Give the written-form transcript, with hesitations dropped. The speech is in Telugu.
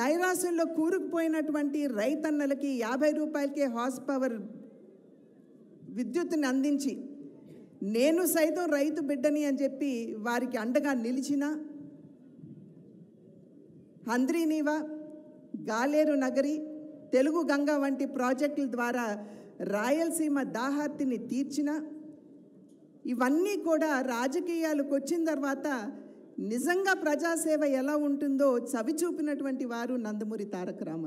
నైరాశంలో కూరుకుపోయినటువంటి రైతన్నలకి 50 రూపాయలకే హార్స్ పవర్ విద్యుత్తుని అందించి నేను సైతం రైతు బిడ్డని అని చెప్పి వారికి అండగా నిలిచిన హంద్రీనీవ గాలేరు నగరి తెలుగు గంగ వంటి ప్రాజెక్టుల ద్వారా రాయలసీమ దాహార్తిని తీర్చిన ఇవన్నీ కూడా రాజకీయాలకు వచ్చిన తర్వాత నిజంగా ప్రజాసేవ ఎలా ఉంటుందో చవి చూపినటువంటి వారు నందమూరి తారక రామారావు।